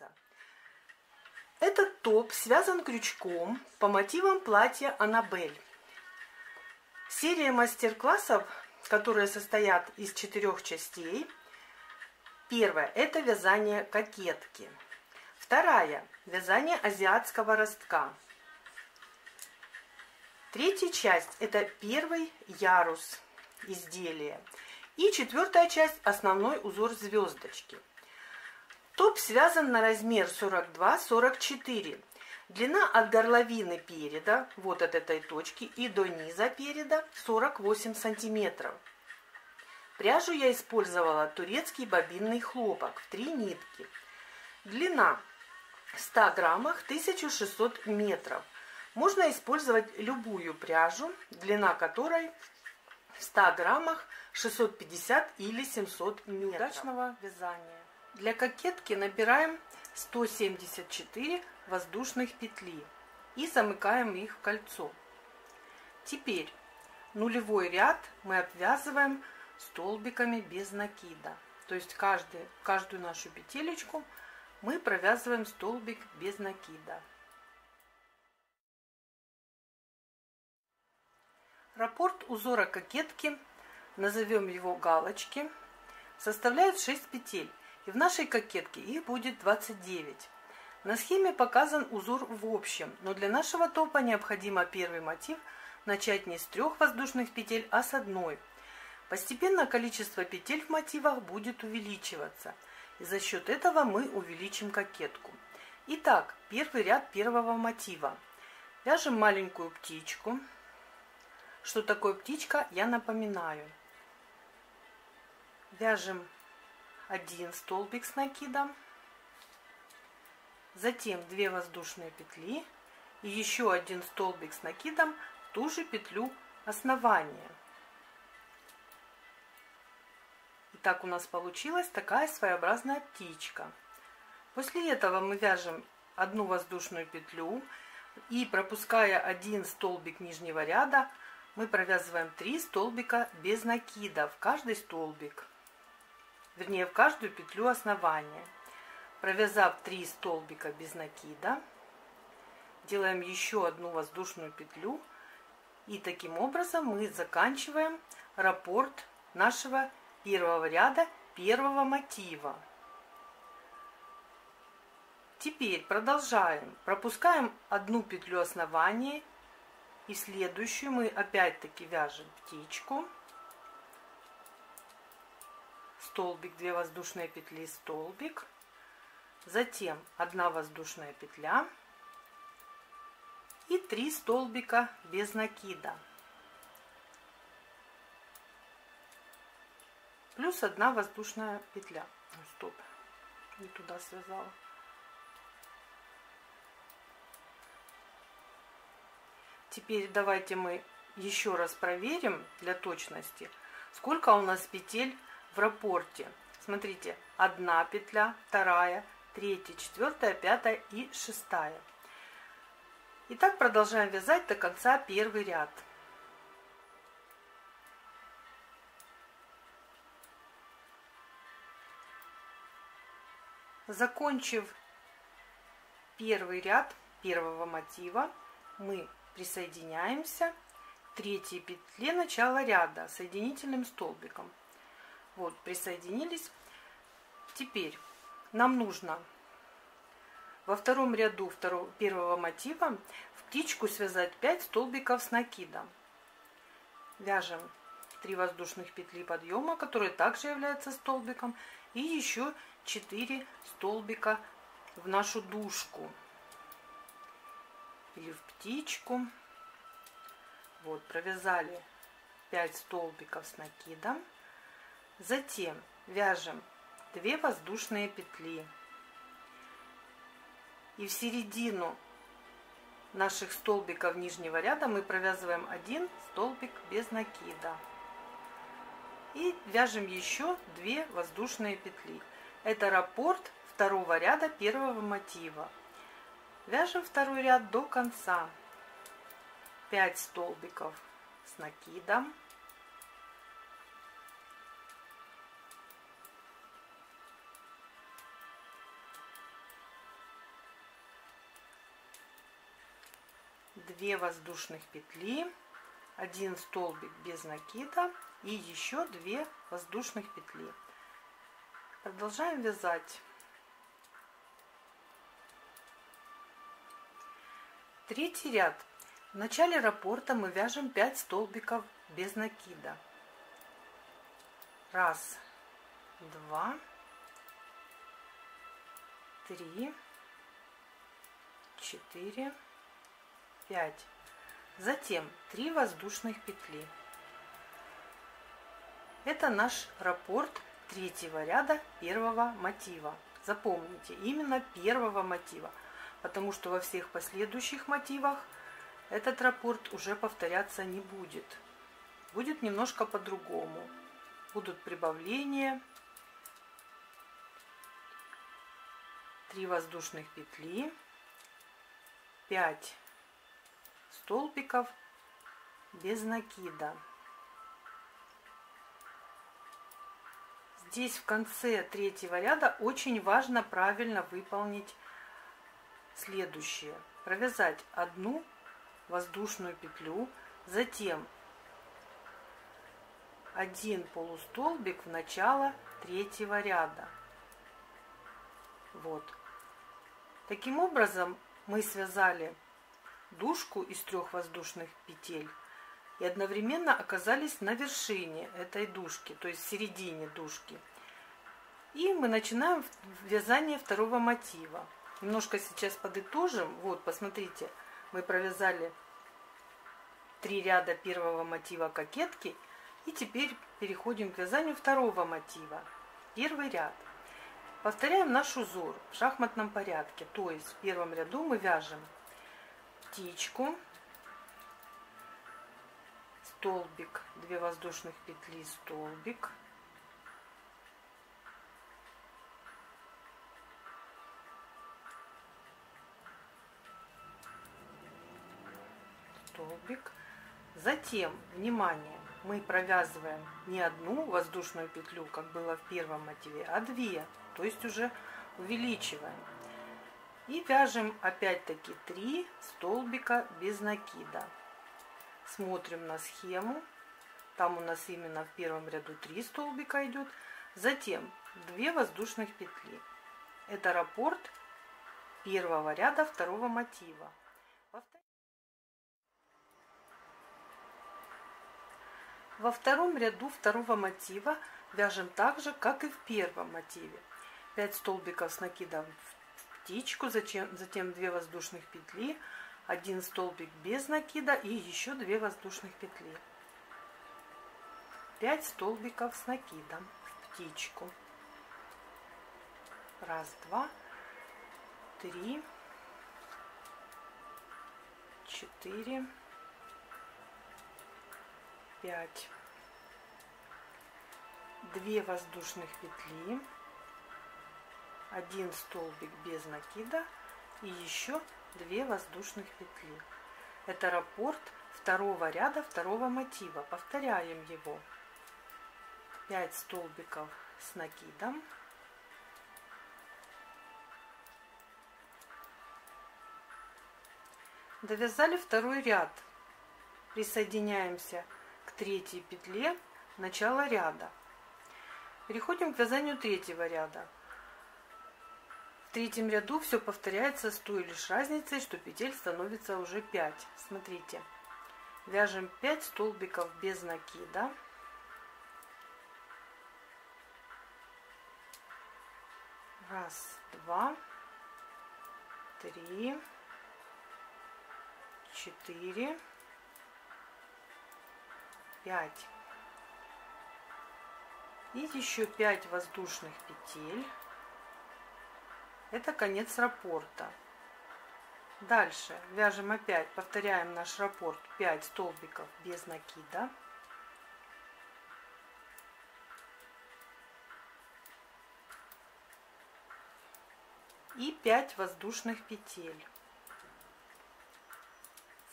нравится. Этот топ связан крючком по мотивам платья Анабель. Серия мастер-классов, которые состоят из 4 частей. Первая – это вязание кокетки. Вторая – вязание азиатского ростка. Третья часть – это первый ярус изделия. И 4-я часть – основной узор звездочки. Топ связан на размер 42-44. Длина от горловины переда, вот от этой точки, и до низа переда 48 сантиметров. Пряжу я использовала турецкий бобинный хлопок в 3 нитки. Длина в 100 граммах 1600 метров. Можно использовать любую пряжу, длина которой в 100 граммах 650 или 700 метров. Удачного вязания! Для кокетки набираем 174 воздушных петли и замыкаем их в кольцо. Теперь нулевой ряд мы обвязываем столбиками без накида. То есть каждую нашу петелечку мы провязываем столбик без накида. Раппорт узора кокетки, назовем его галочки, составляет 6 петель. И в нашей кокетке их будет 29. На схеме показан узор в общем, но для нашего топа необходимо первый мотив начать не с 3 воздушных петель, а с 1. Постепенно количество петель в мотивах будет увеличиваться, и за счет этого мы увеличим кокетку. Итак, первый ряд первого мотива. Вяжем маленькую птичку. Что такое птичка, я напоминаю. Вяжем 1 столбик с накидом, затем 2 воздушные петли и еще 1 столбик с накидом в ту же петлю основания. Итак, у нас получилась такая своеобразная птичка. После этого мы вяжем 1 воздушную петлю и, пропуская 1 столбик нижнего ряда, мы провязываем 3 столбика без накида в каждый столбик. Вернее, в каждую петлю основания. Провязав 3 столбика без накида, делаем еще 1 воздушную петлю. И таким образом мы заканчиваем раппорт нашего первого ряда первого мотива. Теперь продолжаем. Пропускаем 1 петлю основания. И в следующую мы опять-таки вяжем птичку. Столбик, 2 воздушные петли, столбик, затем 1 воздушная петля и 3 столбика без накида, плюс 1 воздушная петля. Стоп, не туда связала. Теперь давайте мы еще раз проверим для точности, сколько у нас петель в раппорте. Смотрите, 1 петля, 2, 3, 4, 5 и 6. И так продолжаем вязать до конца первый ряд. Закончив первый ряд первого мотива, мы присоединяемся к 3-й петле начала ряда соединительным столбиком. Вот, присоединились. Теперь нам нужно во втором ряду первого мотива в птичку связать 5 столбиков с накидом. Вяжем 3 воздушных петли подъема, которые также являются столбиком, и еще 4 столбика в нашу дужку или в птичку. Вот, провязали 5 столбиков с накидом. Затем вяжем 2 воздушные петли. И в середину наших столбиков нижнего ряда мы провязываем 1 столбик без накида. И вяжем еще 2 воздушные петли. Это раппорт второго ряда первого мотива. Вяжем второй ряд до конца. 5 столбиков с накидом. 2 воздушных петли, 1 столбик без накида и еще 2 воздушных петли. Продолжаем вязать. 3-й ряд. В начале раппорта мы вяжем 5 столбиков без накида. 1, 2, 3, 4, 5. Затем 3 воздушных петли. Это наш раппорт 3-го ряда 1-го мотива. Запомните, именно 1-го мотива, потому что во всех последующих мотивах этот раппорт уже повторяться не будет. Будет немножко по-другому. Будут прибавления. 3 воздушных петли, 5 столбиков без накида. Здесь в конце 3-го ряда очень важно правильно выполнить следующее. Провязать 1 воздушную петлю, затем 1 полустолбик в начало 3-го ряда. Вот. Таким образом мы связали дужку из 3 воздушных петель и одновременно оказались на вершине этой дужки, то есть в середине дужки. И мы начинаем вязание 2-го мотива. Немножко сейчас подытожим. Вот, посмотрите, мы провязали 3 ряда 1-го мотива кокетки. И теперь переходим к вязанию 2-го мотива. 1-й ряд. Повторяем наш узор в шахматном порядке. То есть в 1-м ряду мы вяжем птичку, столбик, 2 воздушных петли, столбик, столбик. Затем, внимание, мы провязываем не 1 воздушную петлю, как было в 1-м мотиве, а 2, то есть уже увеличиваем. И вяжем опять-таки 3 столбика без накида. Смотрим на схему. Там у нас именно в 1-м ряду 3 столбика идет. Затем 2 воздушных петли. Это раппорт 1-го ряда 2-го мотива. Во 2-м ряду 2-го мотива вяжем так же, как и в 1-м мотиве. 5 столбиков с накидом в птичку, затем 2 воздушных петли, 1 столбик без накида и еще 2 воздушных петли. 5 столбиков с накидом в птичку. 1, 2, 3, 4. 5, 2 воздушных петли, 1 столбик без накида и еще 2 воздушных петли. Это раппорт 2-го ряда 2-го мотива. Повторяем его. 5 столбиков с накидом, довязали 2-й ряд, присоединяемся 3-й петле начала ряда. Переходим к вязанию 3-го ряда. В 3-м ряду все повторяется с той лишь разницей, что петель становится уже 5. Смотрите, вяжем 5 столбиков без накида, 1, 2, 3, 4. 5 и еще 5 воздушных петель. Это конец раппорта. Дальше вяжем опять, повторяем наш раппорт, 5 столбиков без накида, 5 воздушных петель.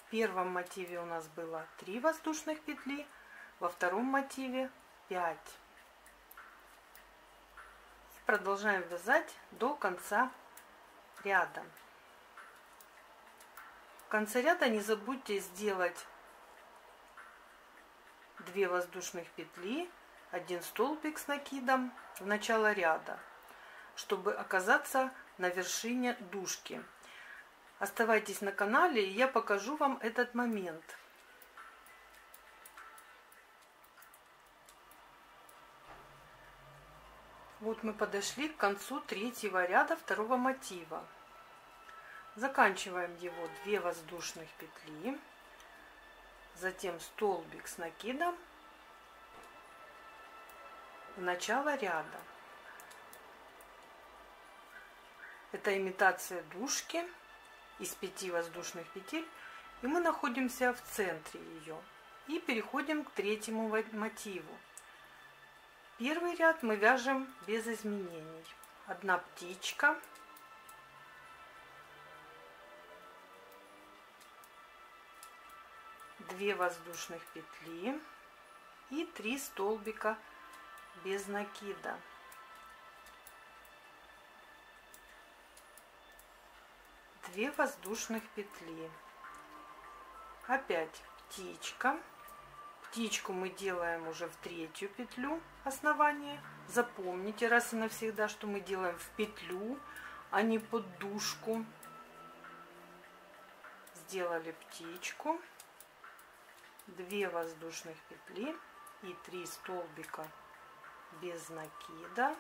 В 1-м мотиве у нас было 3 воздушных петли, во 2-м мотиве 5. И продолжаем вязать до конца ряда. В конце ряда не забудьте сделать 2 воздушных петли, 1 столбик с накидом в начало ряда, чтобы оказаться на вершине дужки. Оставайтесь на канале, и я покажу вам этот момент. Вот мы подошли к концу третьего ряда второго мотива. Заканчиваем его 2 воздушных петли, затем столбик с накидом в начало ряда. Это имитация дужки из 5 воздушных петель, и мы находимся в центре ее. И переходим к третьему мотиву. Первый ряд мы вяжем без изменений. 1 птичка, 2 воздушных петли и 3 столбика без накида. Две воздушных петли, опять птичка. Птичку мы делаем уже в третью петлю основания. Запомните раз и навсегда, что мы делаем в петлю, а не под дужку. Сделали птичку, 2 воздушных петли и 3 столбика без накида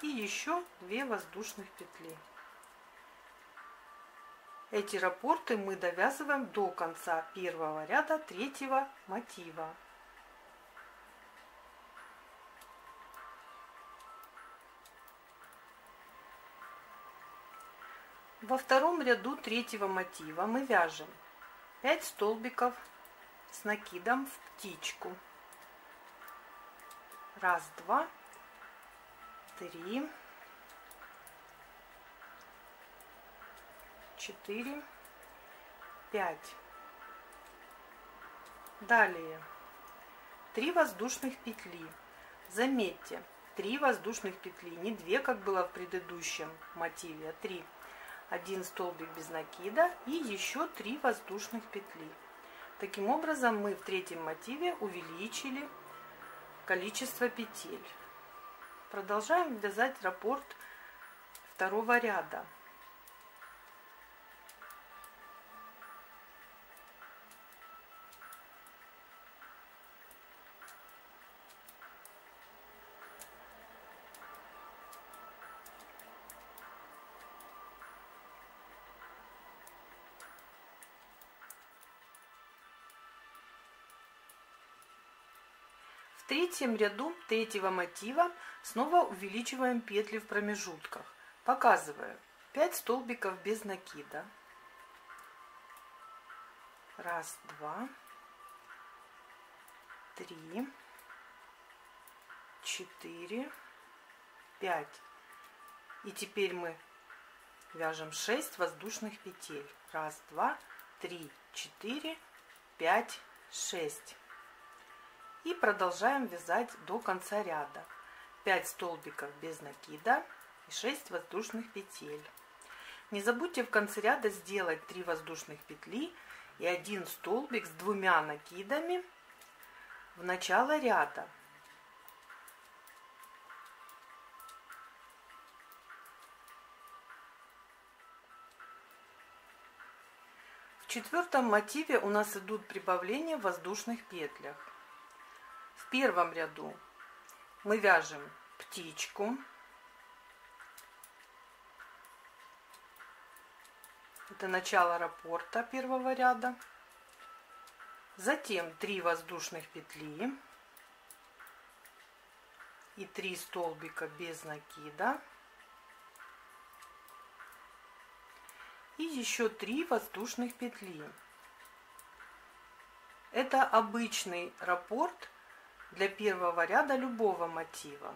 и еще 2 воздушных петли. Эти раппорты мы довязываем до конца первого ряда третьего мотива. Во втором ряду третьего мотива мы вяжем 5 столбиков с накидом в птичку. 1, 2, 3, 4, 5. Далее 3 воздушных петли. Заметьте, 3 воздушных петли, не 2, как было в предыдущем мотиве, а 3. 1 столбик без накида и еще 3 воздушных петли. Таким образом, мы в третьем мотиве увеличили количество петель. Продолжаем вязать раппорт второго ряда. В третьем ряду третьего мотива снова увеличиваем петли в промежутках. Показываю 5 столбиков без накида. 1, 2, 3, 4, 5. И теперь мы вяжем 6 воздушных петель. 1, 2, 3, 4, 5, 6. И продолжаем вязать до конца ряда. 5 столбиков без накида и 6 воздушных петель. Не забудьте в конце ряда сделать 3 воздушных петли и 1 столбик с 2 накидами в начало ряда. В четвертом мотиве у нас идут прибавления в воздушных петлях. В первом ряду мы вяжем птичку. Это начало раппорта первого ряда. Затем 3 воздушных петли и 3 столбика без накида. И еще 3 воздушных петли. Это обычный раппорт для первого ряда любого мотива.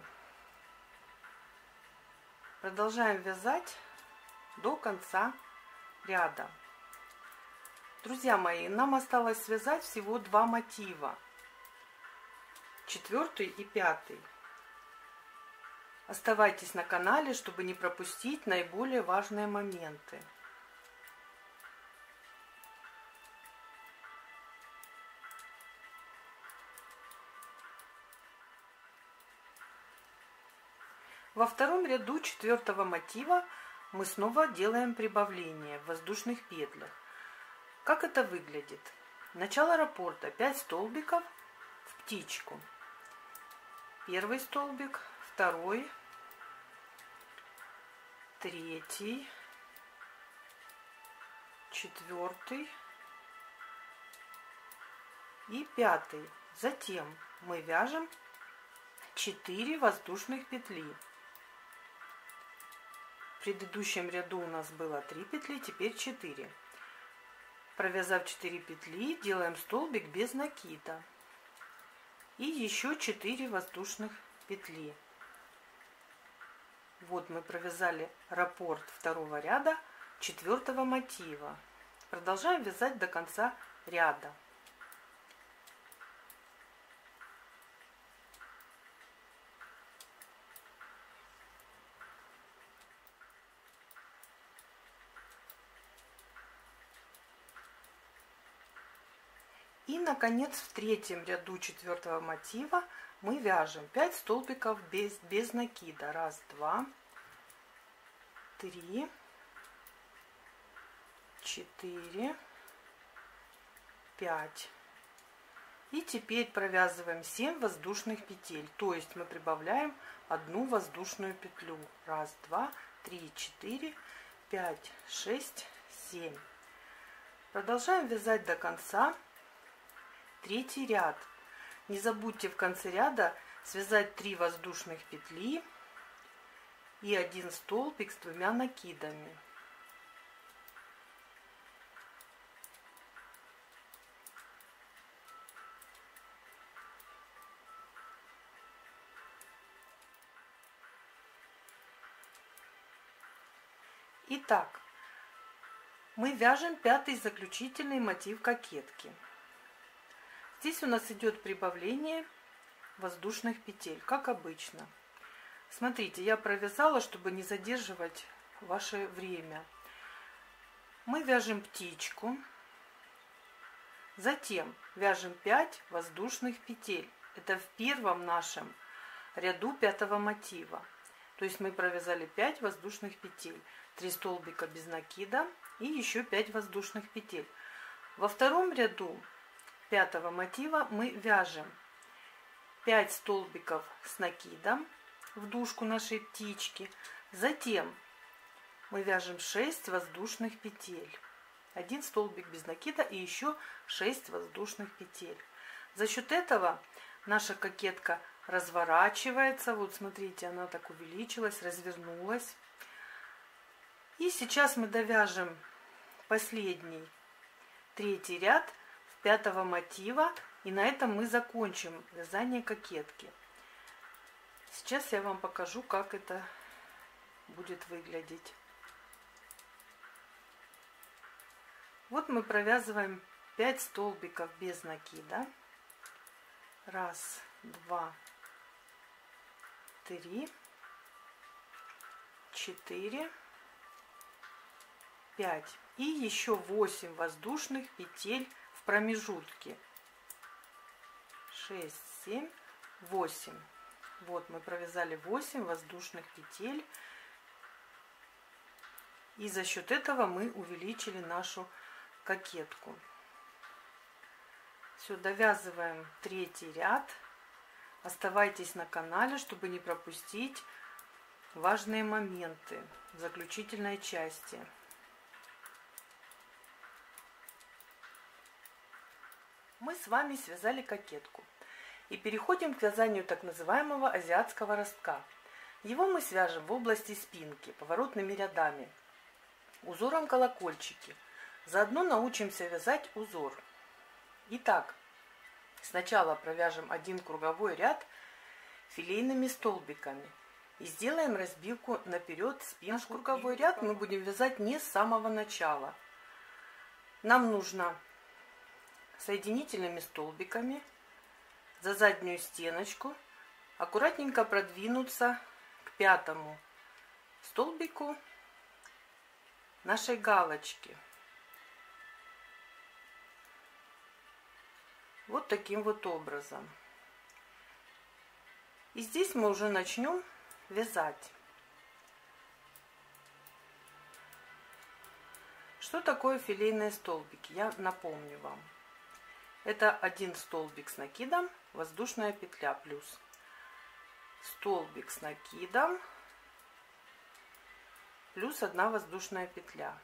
Продолжаем вязать до конца ряда. Друзья мои, нам осталось связать всего 2 мотива, 4-й и 5-й. Оставайтесь на канале, чтобы не пропустить наиболее важные моменты. Во втором ряду четвертого мотива мы снова делаем прибавление в воздушных петлях. Как это выглядит? Начало раппорта: 5 столбиков в птичку. Первый столбик, второй, третий, четвертый и пятый. Затем мы вяжем 4 воздушных петли. В предыдущем ряду у нас было 3 петли, теперь 4. Провязав 4 петли, делаем столбик без накида и еще 4 воздушных петли. Вот мы провязали раппорт второго ряда четвертого мотива. Продолжаем вязать до конца ряда. И, наконец, в третьем ряду четвертого мотива мы вяжем 5 столбиков без накида. 1, 2, 3, 4, 5. И теперь провязываем 7 воздушных петель, то есть мы прибавляем 1 воздушную петлю. 1, 2, 3, 4, 5, 6, 7. Продолжаем вязать до конца. Третий ряд. Не забудьте в конце ряда связать 3 воздушных петли и 1 столбик с 2 накидами. Итак, мы вяжем 5-й заключительный мотив кокетки. Здесь у нас идет прибавление воздушных петель, как обычно. Смотрите, я провязала, чтобы не задерживать ваше время. Мы вяжем птичку, затем вяжем 5 воздушных петель. Это в первом нашем ряду 5-го мотива. То есть мы провязали 5 воздушных петель, 3 столбика без накида и еще 5 воздушных петель. Во втором ряду 5-го мотива мы вяжем 5 столбиков с накидом в дужку нашей птички, затем мы вяжем 6 воздушных петель, 1 столбик без накида и еще 6 воздушных петель. За счет этого наша кокетка разворачивается, вот смотрите, она так увеличилась, развернулась. И сейчас мы довяжем последний третий ряд 5-го мотива, и на этом мы закончим вязание кокетки. Сейчас я вам покажу, как это будет выглядеть. Вот мы провязываем 5 столбиков без накида. 1, 2, 3, 4, 5 и еще 8 воздушных петель промежутки. 6, 7, 8. Вот мы провязали 8 воздушных петель, и за счет этого мы увеличили нашу кокетку. Все, довязываем третий ряд. Оставайтесь на канале, чтобы не пропустить важные моменты в заключительной части. Мы с вами связали кокетку и переходим к вязанию так называемого азиатского ростка. Его мы свяжем в области спинки поворотными рядами, узором колокольчики. Заодно научимся вязать узор. Итак, сначала провяжем 1 круговой ряд филейными столбиками и сделаем разбивку наперед спинку. Наш круговой ряд мы будем вязать не с самого начала. Нам нужно соединительными столбиками за заднюю стеночку аккуратненько продвинуться к 5-му столбику нашей галочки. Вот таким вот образом. И здесь мы уже начнем вязать. Что такое филейные столбики? Я напомню вам. Это один столбик с накидом, воздушная петля плюс столбик с накидом плюс одна воздушная петля.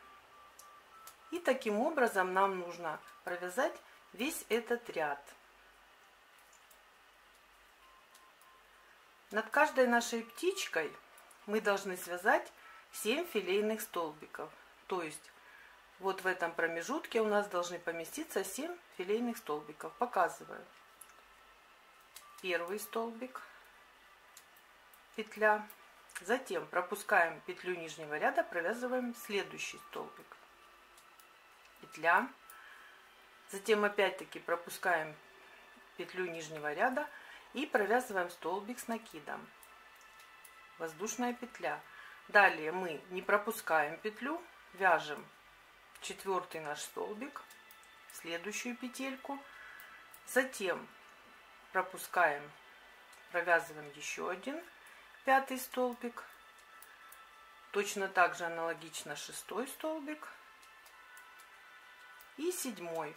И таким образом нам нужно провязать весь этот ряд. Над каждой нашей птичкой мы должны связать 7 филейных столбиков. То есть вот в этом промежутке у нас должны поместиться 7 филейных столбиков. Показываю. Первый столбик, петля. Затем пропускаем петлю нижнего ряда, провязываем следующий столбик, петля. Затем опять-таки пропускаем петлю нижнего ряда и провязываем столбик с накидом, воздушная петля. Далее мы не пропускаем петлю, вяжем четвертый наш столбик, следующую петельку. Затем пропускаем, провязываем еще один, пятый столбик. Точно так же аналогично шестой столбик и седьмой.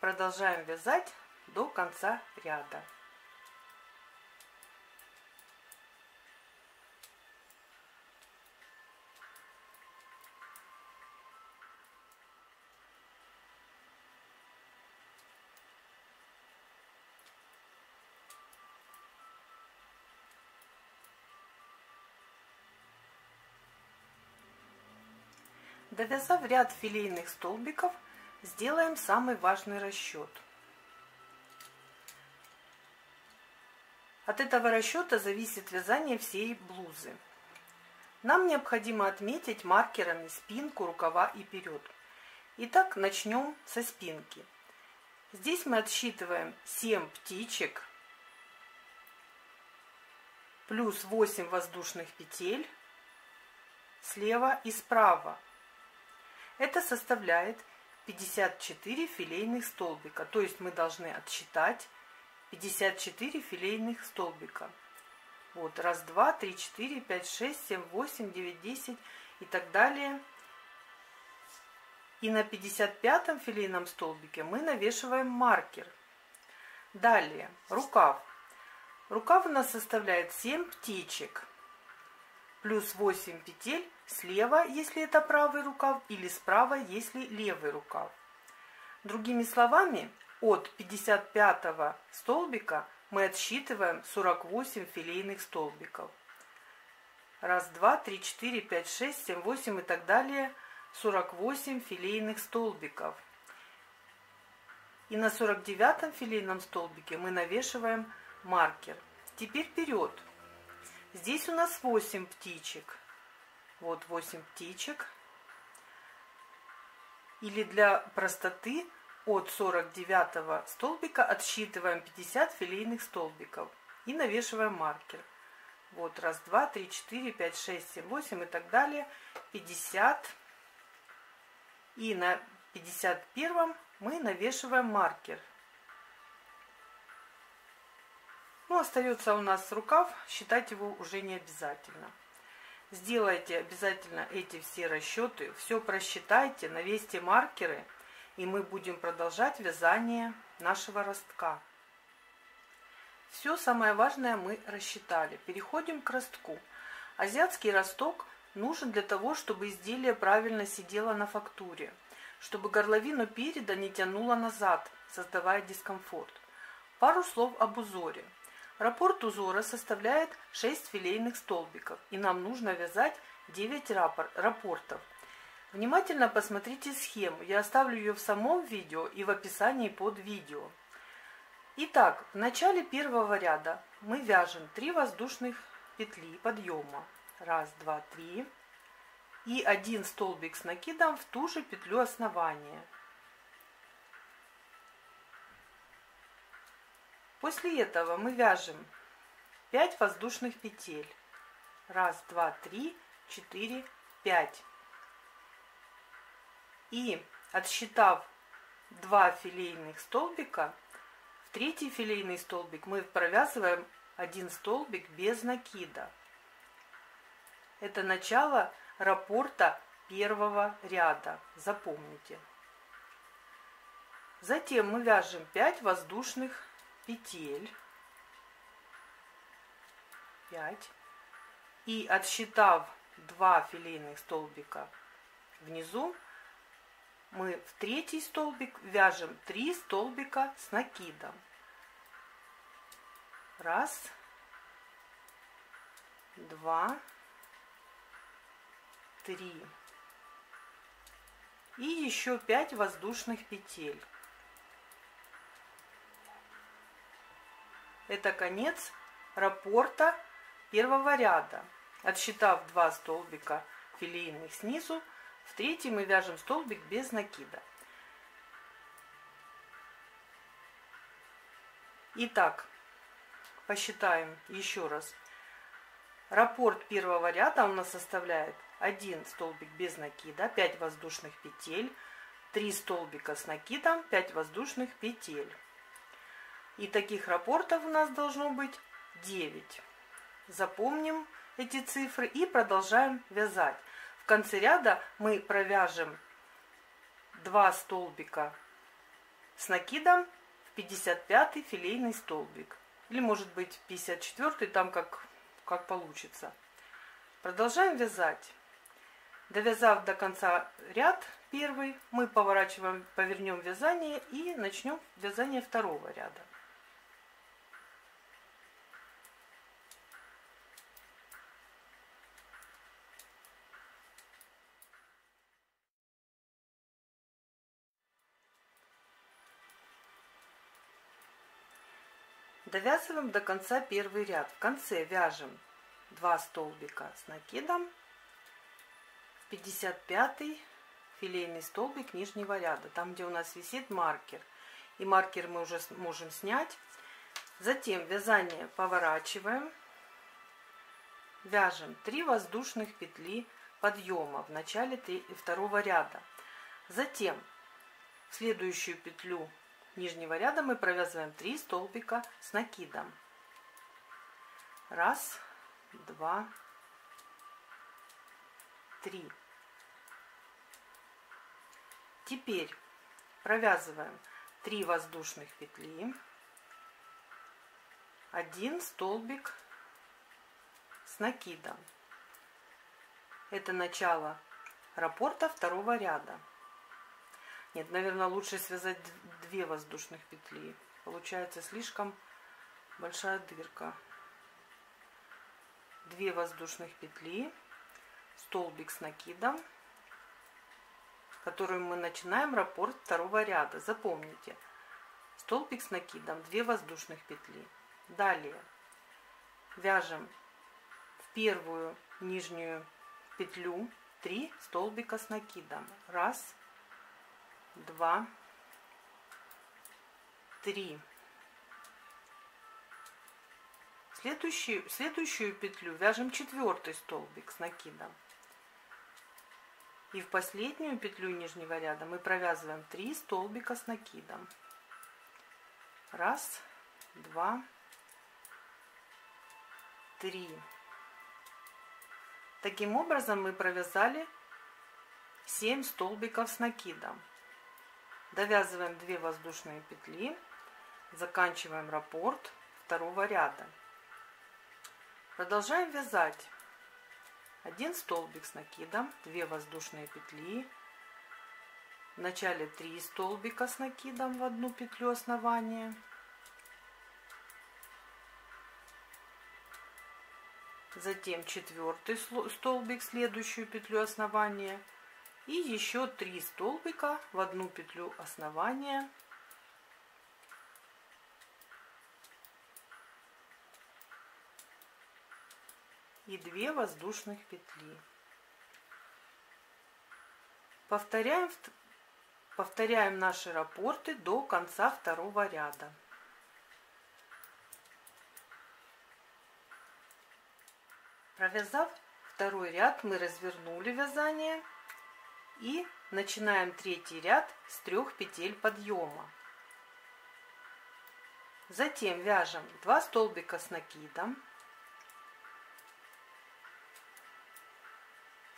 Продолжаем вязать до конца ряда. Довязав ряд филейных столбиков, сделаем самый важный расчет. От этого расчета зависит вязание всей блузы. Нам необходимо отметить маркерами спинку, рукава и вперед. Итак, начнем со спинки. Здесь мы отсчитываем 7 птичек плюс 8 воздушных петель слева и справа. Это составляет 54 филейных столбика. То есть мы должны отсчитать 54 филейных столбика. Вот, раз, два, три, четыре, пять, шесть, семь, восемь, девять, десять и так далее. И на 55-м филейном столбике мы навешиваем маркер. Далее, рукав. Рукав у нас составляет 7 птичек плюс 8 петель слева, если это правый рукав, или справа, если левый рукав. Другими словами, от 55-го столбика мы отсчитываем 48 филейных столбиков. Раз, два, три, четыре, пять, шесть, семь, восемь и так далее. 48 филейных столбиков. И на 49-м филейном столбике мы навешиваем маркер. Теперь вперед. Здесь у нас 8 птичек. Вот 8 птичек. Или для простоты от 49-го столбика отсчитываем 50 филейных столбиков и навешиваем маркер. Вот раз, два, три, четыре, пять, шесть, семь, восемь и так далее. 50. И на 51-м мы навешиваем маркер. Ну, остается у нас рукав, считать его уже не обязательно. Сделайте обязательно эти все расчеты, все просчитайте, навесьте маркеры, и мы будем продолжать вязание нашего ростка. Все самое важное мы рассчитали. Переходим к ростку. Азиатский росток нужен для того, чтобы изделие правильно сидело на фактуре, чтобы горловину переда не тянуло назад, создавая дискомфорт. Пару слов об узоре. Раппорт узора составляет 6 филейных столбиков, и нам нужно вязать 9 раппортов. Внимательно посмотрите схему, я оставлю ее в самом видео и в описании под видео. Итак, в начале первого ряда мы вяжем 3 воздушных петли подъема. Раз, два, три. И один столбик с накидом в ту же петлю основания. После этого мы вяжем 5 воздушных петель. Раз, два, три, четыре, пять. И отсчитав 2 филейных столбика, В третий филейный столбик мы провязываем один столбик без накида. Это начало раппорта первого ряда. Запомните. Затем мы вяжем 5 воздушных петель. 5. И, отсчитав 2 филейных столбика внизу, мы в третий столбик вяжем 3 столбика с накидом. 1, 2, 3. И еще 5 воздушных петель. Это конец раппорта первого ряда. Отсчитав 2 столбика филейных снизу, в третий мы вяжем столбик без накида. Итак, посчитаем еще раз. Раппорт первого ряда у нас составляет 1 столбик без накида, 5 воздушных петель, 3 столбика с накидом, 5 воздушных петель. И таких раппортов у нас должно быть 9. Запомним эти цифры и продолжаем вязать. В конце ряда мы провяжем 2 столбика с накидом в 55-й филейный столбик. Или, может быть, 54-й, там как получится. Продолжаем вязать. Довязав до конца ряд первый, мы поворачиваем, повернем вязание и начнем вязание второго ряда. Довязываем до конца первый ряд. В конце вяжем 2 столбика с накидом в 55-й филейный столбик нижнего ряда, там где у нас висит маркер. И маркер мы уже можем снять. Затем вязание поворачиваем. Вяжем 3 воздушных петли подъема в начале 2-го ряда. Затем в следующую петлю нижнего ряда мы провязываем 3 столбика с накидом. 1, 2, 3. Теперь провязываем 3 воздушных петли, 1 столбик с накидом. Это начало раппорта второго ряда. Нет, наверное, лучше связать 2 воздушных петли. Получается слишком большая дырка. 2 воздушных петли, столбик с накидом, которым мы начинаем раппорт второго ряда. Запомните, столбик с накидом, 2 воздушных петли. Далее вяжем в первую нижнюю петлю 3 столбика с накидом. 1, 2, 3. В следующую петлю вяжем 4 столбик с накидом. И в последнюю петлю нижнего ряда мы провязываем 3 столбика с накидом. 1, 2, 3. Таким образом мы провязали 7 столбиков с накидом. Довязываем 2 воздушные петли, заканчиваем раппорт второго ряда. Продолжаем вязать. 1 столбик с накидом, 2 воздушные петли, в начале 3 столбика с накидом в одну петлю основания. Затем 4 столбик в следующую петлю основания. И еще 3 столбика в одну петлю основания. И 2 воздушных петли. Повторяем наши раппорты до конца второго ряда. Провязав второй ряд, мы развернули вязание. И начинаем третий ряд с 3 петель подъема. Затем вяжем 2 столбика с накидом,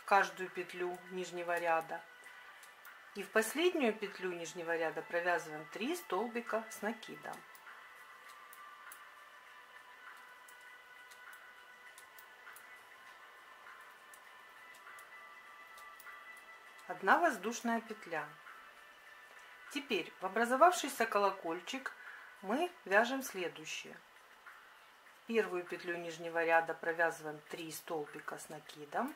в каждую петлю нижнего ряда, и в последнюю петлю нижнего ряда провязываем 3 столбика с накидом. Одна воздушная петля. Теперь в образовавшийся колокольчик мы вяжем следующее. Первую петлю нижнего ряда провязываем 3 столбика с накидом.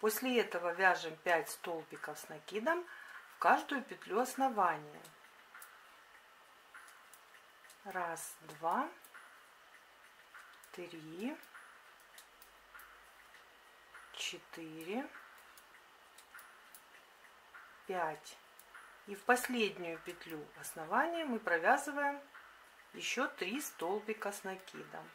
После этого вяжем 5 столбиков с накидом в каждую петлю основания. 1, 2, 3, 4, 5. И в последнюю петлю основания мы провязываем еще 3 столбика с накидом.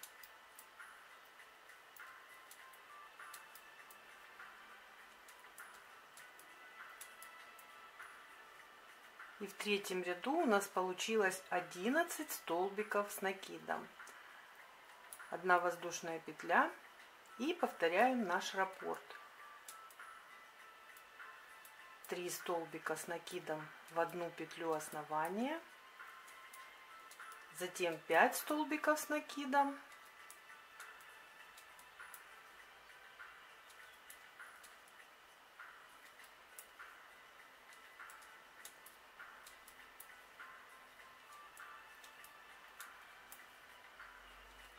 И в третьем ряду у нас получилось 11 столбиков с накидом. 1 воздушная петля, и повторяем наш раппорт. 3 столбика с накидом в одну петлю основания, затем 5 столбиков с накидом,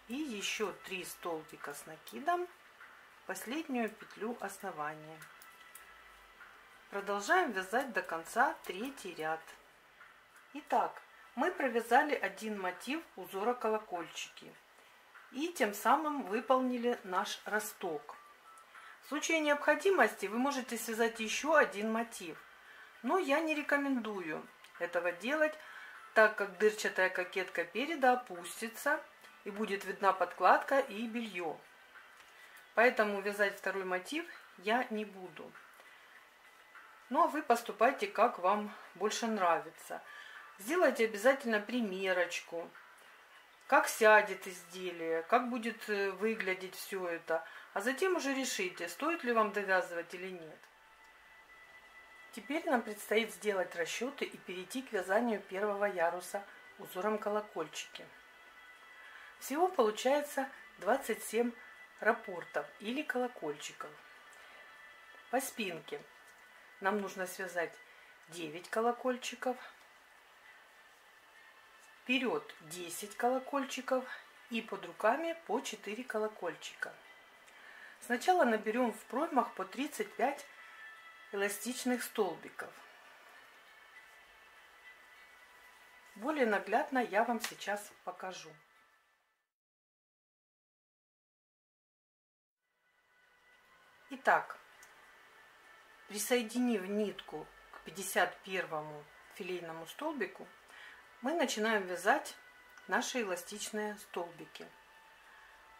и еще 3 столбика с накидом в последнюю петлю основания. Продолжаем вязать до конца третий ряд. Итак, мы провязали один мотив узора колокольчики и тем самым выполнили наш росток. В случае необходимости вы можете связать еще один мотив, но я не рекомендую этого делать, так как дырчатая кокетка переда опустится и будет видна подкладка и белье. Поэтому вязать второй мотив я не буду. Ну а вы поступайте, как вам больше нравится. Сделайте обязательно примерочку, как сядет изделие, как будет выглядеть все это. А затем уже решите, стоит ли вам довязывать или нет. Теперь нам предстоит сделать расчеты и перейти к вязанию первого яруса узором колокольчики. Всего получается 27 раппортов или колокольчиков. По спинке нам нужно связать 9 колокольчиков, вперед 10 колокольчиков и под руками по 4 колокольчика. Сначала наберем в проймах по 35 эластичных столбиков. Более наглядно я вам сейчас покажу. Итак, присоединив нитку к 51-му филейному столбику, мы начинаем вязать наши эластичные столбики.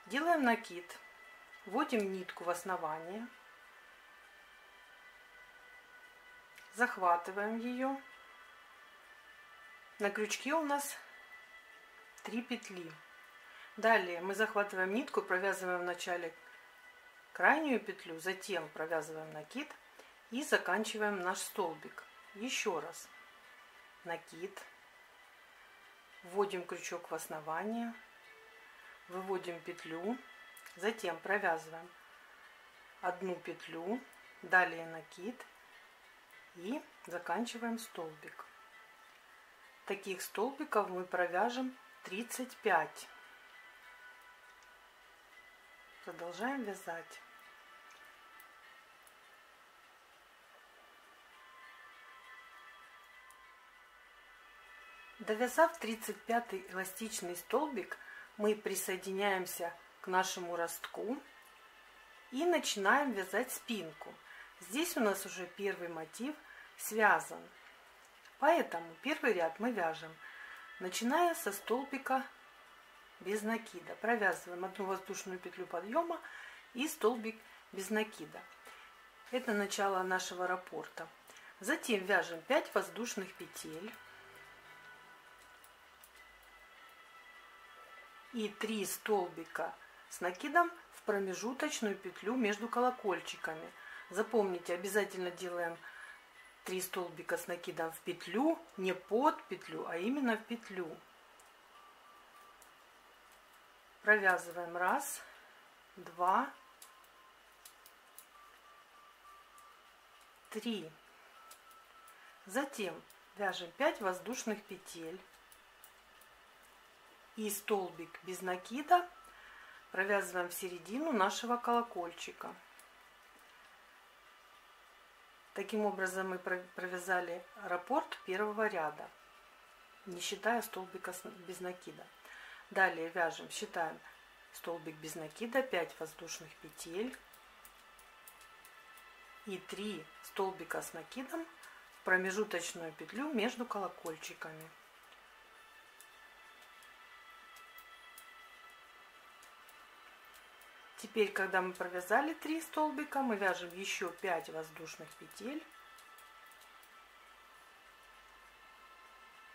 Делаем накид, вводим нитку в основание, захватываем ее. На крючке у нас 3 петли. Далее мы захватываем нитку, провязываем в начале крайнюю петлю, затем провязываем накид и заканчиваем наш столбик. Еще раз накид, вводим крючок в основание, выводим петлю, затем провязываем одну петлю, далее накид и заканчиваем столбик. Таких столбиков мы провяжем 35. Продолжаем вязать. Довязав 35-й эластичный столбик, мы присоединяемся к нашему ростку и начинаем вязать спинку. Здесь у нас уже первый мотив связан. Поэтому первый ряд мы вяжем, начиная со столбика без накида. Провязываем одну воздушную петлю подъема и столбик без накида. Это начало нашего раппорта. Затем вяжем 5 воздушных петель и 3 столбика с накидом в промежуточную петлю между колокольчиками. Запомните, обязательно делаем 3 столбика с накидом в петлю, не под петлю, а именно в петлю. Провязываем 1, 2, 3. Затем вяжем 5 воздушных петель и столбик без накида провязываем в середину нашего колокольчика. Таким образом мы провязали раппорт первого ряда, не считая столбика без накида. Далее вяжем, считаем столбик без накида, 5 воздушных петель и 3 столбика с накидом в промежуточную петлю между колокольчиками. Теперь, когда мы провязали 3 столбика, мы вяжем еще 5 воздушных петель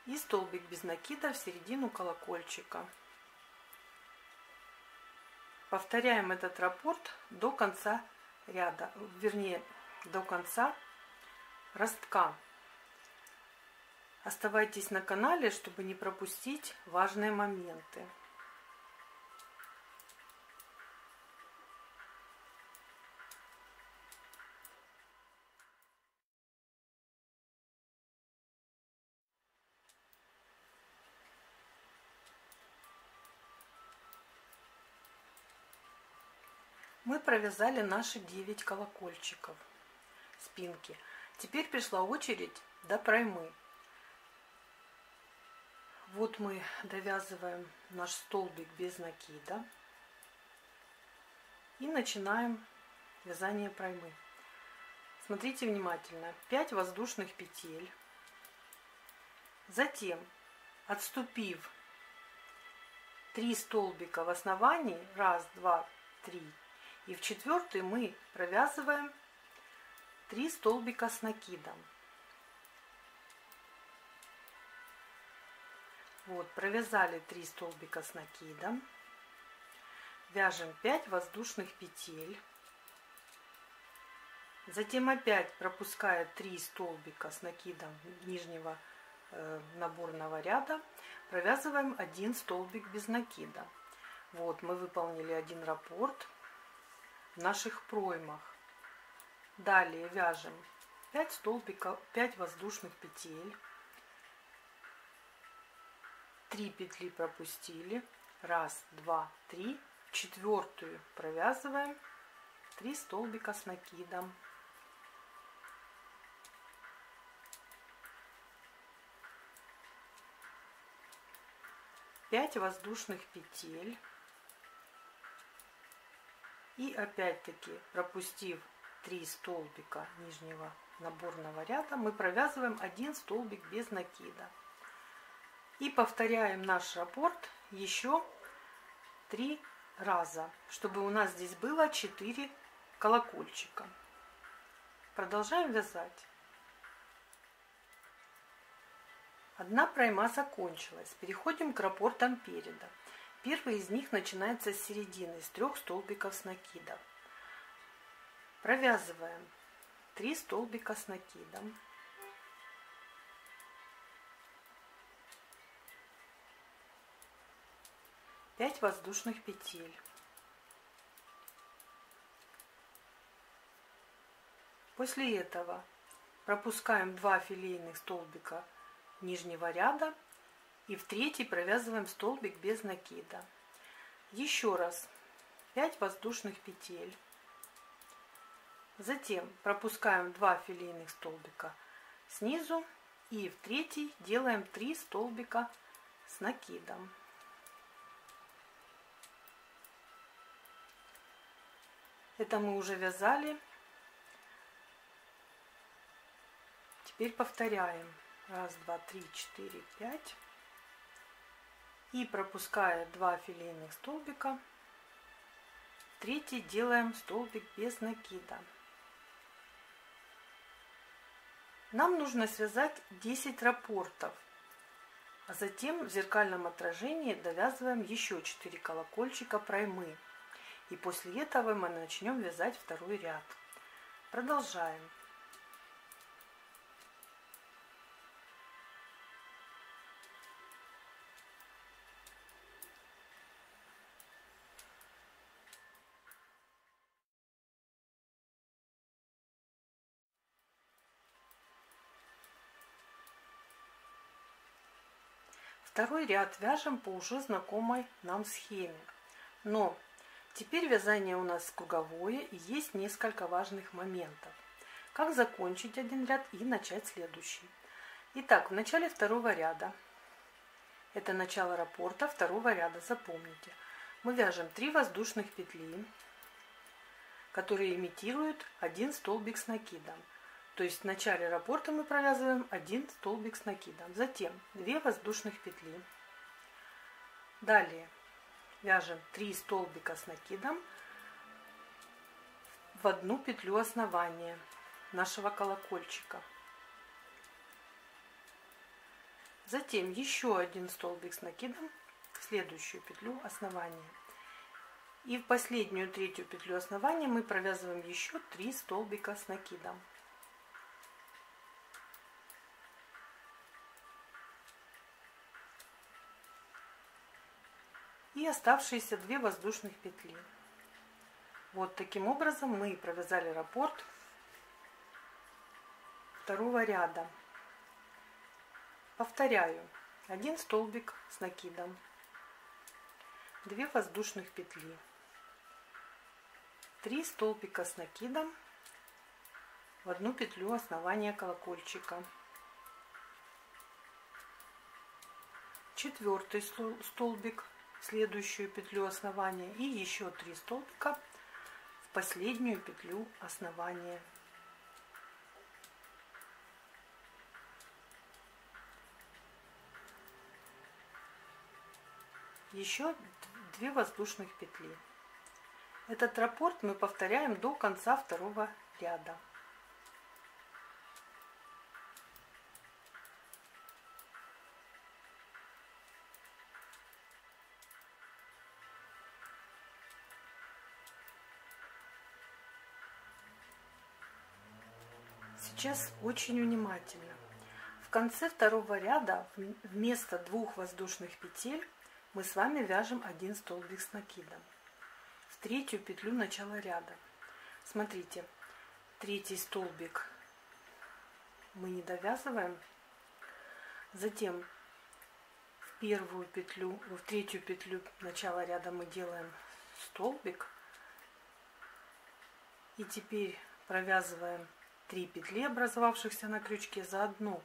и столбик без накида в середину колокольчика. Повторяем этот раппорт до конца ряда, вернее, до конца ростка. Оставайтесь на канале, чтобы не пропустить важные моменты. Мы провязали наши 9 колокольчиков спинки. Теперь пришла очередь до проймы. Вот мы довязываем наш столбик без накида и начинаем вязание проймы. Смотрите внимательно. 5 воздушных петель. Затем, отступив 3 столбика в основании, 1, 2, 3, и в 4-й мы провязываем 3 столбика с накидом. Вот, провязали 3 столбика с накидом. Вяжем 5 воздушных петель. Затем опять, пропуская 3 столбика с накидом нижнего наборного ряда, провязываем 1 столбик без накида. Вот, мы выполнили 1 раппорт в наших проймах. Далее вяжем 5 столбиков, 5 воздушных петель, 3 петли пропустили, 1, 2, 3, в 4-ю провязываем 3 столбика с накидом. Пять воздушных петель. И опять-таки, пропустив 3 столбика нижнего наборного ряда, мы провязываем 1 столбик без накида. И повторяем наш раппорт еще 3 раза, чтобы у нас здесь было 4 колокольчика. Продолжаем вязать. Одна пройма закончилась. Переходим к раппортам переда. Первый из них начинается с середины, с 3 столбиков с накидом. Провязываем 3 столбика с накидом. Пять воздушных петель. После этого пропускаем 2 филейных столбика нижнего ряда. И в 3-й провязываем столбик без накида. Еще раз 5 воздушных петель. Затем пропускаем 2 филейных столбика снизу. И в 3-й делаем 3 столбика с накидом. Это мы уже вязали. Теперь повторяем. 1, 2, 3, 4, 5. И пропуская 2 филейных столбика, 3-й делаем столбик без накида. Нам нужно связать 10 раппортов, а затем в зеркальном отражении довязываем еще 4 колокольчика проймы. И после этого мы начнем вязать второй ряд. Продолжаем. Второй ряд вяжем по уже знакомой нам схеме. Но теперь вязание у нас круговое, и есть несколько важных моментов. Как закончить один ряд и начать следующий. Итак, в начале второго ряда, это начало раппорта второго ряда, запомните, мы вяжем 3 воздушных петли, которые имитируют 1 столбик с накидом. То есть в начале раппорта мы провязываем 1 столбик с накидом, затем 2 воздушных петли, далее вяжем 3 столбика с накидом в одну петлю основания нашего колокольчика, затем еще 1 столбик с накидом в следующую петлю основания, и в последнюю третью петлю основания мы провязываем еще 3 столбика с накидом. И оставшиеся 2 воздушных петли. Вот таким образом мы провязали раппорт второго ряда. Повторяю: 1 столбик с накидом, 2 воздушных петли, 3 столбика с накидом в одну петлю основания колокольчика, 4 столбик в следующую петлю основания и еще 3 столбика в последнюю петлю основания. Еще 2 воздушных петли. Этот раппорт мы повторяем до конца второго ряда. Сейчас очень внимательно. В конце второго ряда вместо 2 воздушных петель мы с вами вяжем 1 столбик с накидом в третью петлю начала ряда. Смотрите, 3-й столбик мы не довязываем, затем в третью петлю начала ряда мы делаем столбик, и теперь провязываем 3 петли, образовавшихся на крючке, за одну.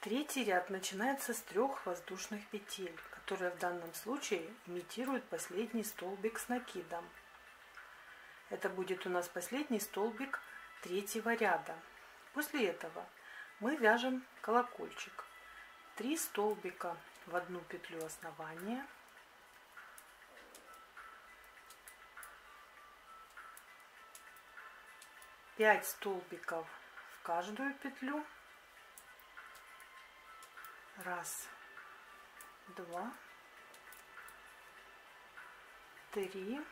Третий ряд начинается с 3 воздушных петель, которые в данном случае имитируют последний столбик с накидом. Это будет у нас последний столбик третьего ряда. После этого мы вяжем колокольчик. 3 столбика в одну петлю основания, и 5 столбиков в каждую петлю. 1, 2, 3,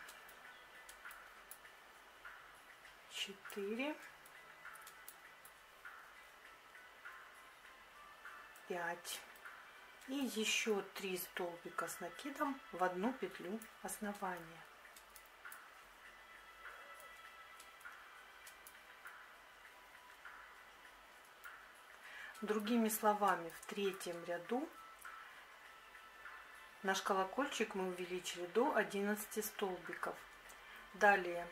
4, 5. И еще 3 столбика с накидом в одну петлю основания. Другими словами, в третьем ряду наш колокольчик мы увеличили до 11 столбиков. Далее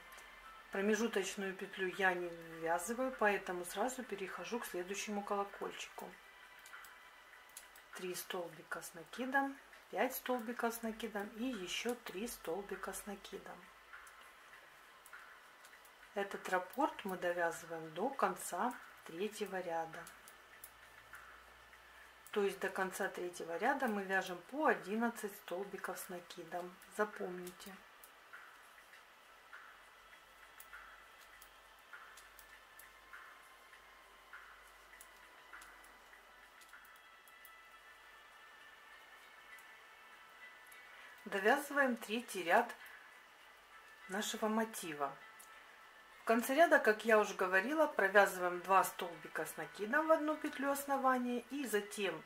промежуточную петлю я не ввязываю, поэтому сразу перехожу к следующему колокольчику. 3 столбика с накидом, 5 столбиков с накидом и еще 3 столбика с накидом. Этот раппорт мы довязываем до конца третьего ряда. То есть до конца третьего ряда мы вяжем по 11 столбиков с накидом. Запомните. довязываем третий ряд нашего мотива. В конце ряда, как я уже говорила, провязываем 2 столбика с накидом в одну петлю основания и затем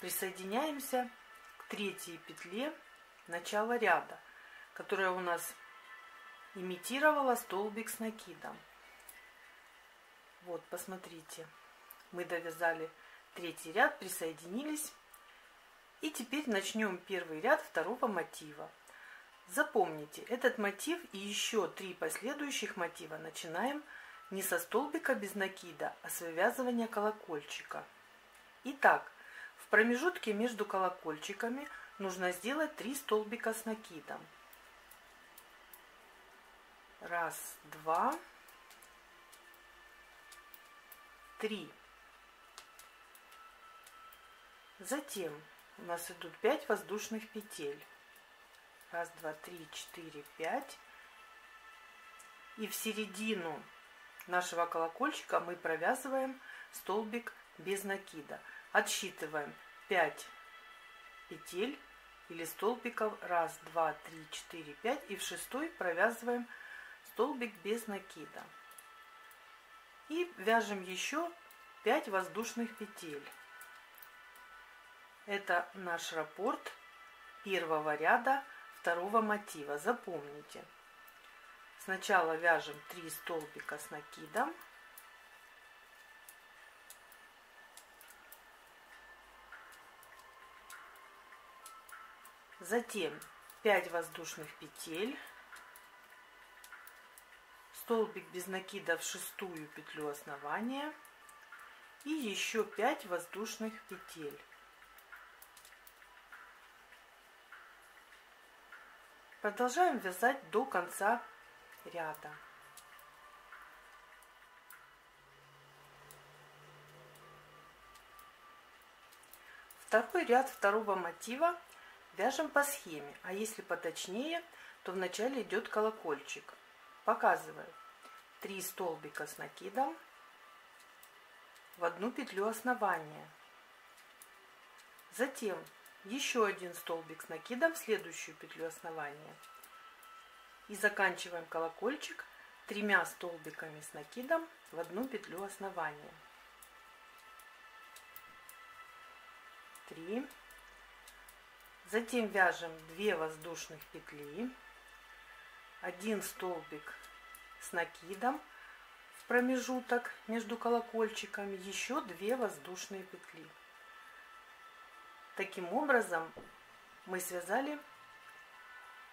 присоединяемся к третьей петле начала ряда, которая у нас имитировала столбик с накидом. Вот, посмотрите, мы довязали третий ряд, присоединились. И теперь начнем первый ряд второго мотива. Запомните, этот мотив и еще 3 последующих мотива начинаем не со столбика без накида, а с вывязывания колокольчика. Итак, в промежутке между колокольчиками нужно сделать 3 столбика с накидом. 1, 2, 3. Затем у нас идут 5 воздушных петель. 1, 2, 3, 4, 5. И в середину нашего колокольчика мы провязываем столбик без накида. Отсчитываем 5 петель или столбиков. 1, 2, 3, 4, 5. И в 6-й провязываем столбик без накида. И вяжем еще 5 воздушных петель. Это наш раппорт первого ряда второго мотива. Запомните, сначала вяжем 3 столбика с накидом, затем 5 воздушных петель, столбик без накида в 6-ю петлю основания и еще 5 воздушных петель. Продолжаем вязать до конца ряда. Второй ряд второго мотива вяжем по схеме, а если поточнее, то вначале идет колокольчик. Показываю. 3 столбика с накидом в одну петлю основания. Затем еще 1 столбик с накидом в следующую петлю основания. И заканчиваем колокольчик 3 столбиками с накидом в одну петлю основания. 3. Затем вяжем 2 воздушных петли, 1 столбик с накидом в промежуток между колокольчиками, еще 2 воздушные петли. Таким образом мы связали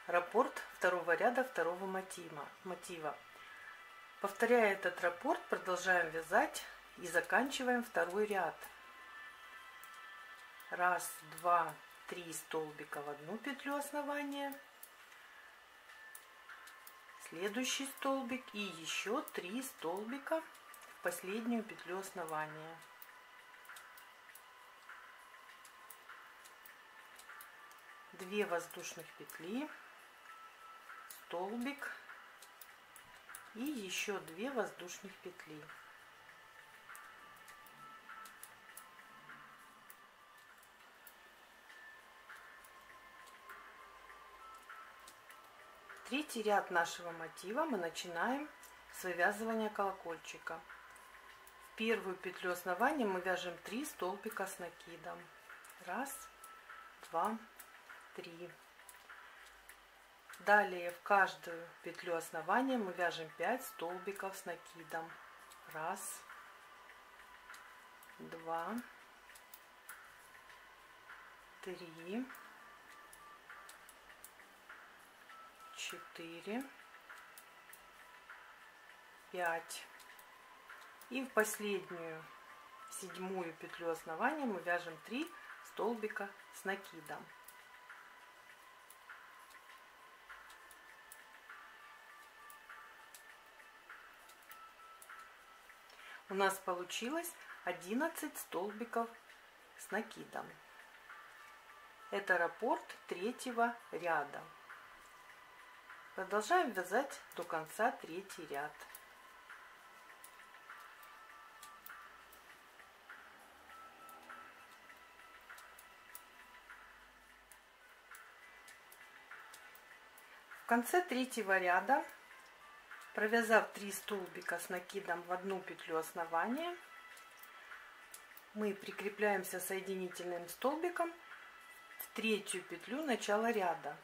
раппорт второго ряда второго мотива. Повторяя этот раппорт, продолжаем вязать и заканчиваем второй ряд. 1, 2, 3 столбика в одну петлю основания, следующий столбик и еще 3 столбика в последнюю петлю основания. Две воздушных петли, столбик и еще 2 воздушных петли. Третий ряд нашего мотива мы начинаем с вывязывания колокольчика. В первую петлю основания мы вяжем 3 столбика с накидом. 1, 2, 3. Далее в каждую петлю основания мы вяжем 5 столбиков с накидом. 1, 2, 3, 4, 5. И в последнюю 7-ю петлю основания мы вяжем 3 столбика с накидом. У нас получилось 11 столбиков с накидом. Это раппорт третьего ряда. Продолжаем вязать до конца третий ряд. конце третьего ряда, провязав 3 столбика с накидом в одну петлю основания, мы прикрепляемся соединительным столбиком в третью петлю начала ряда.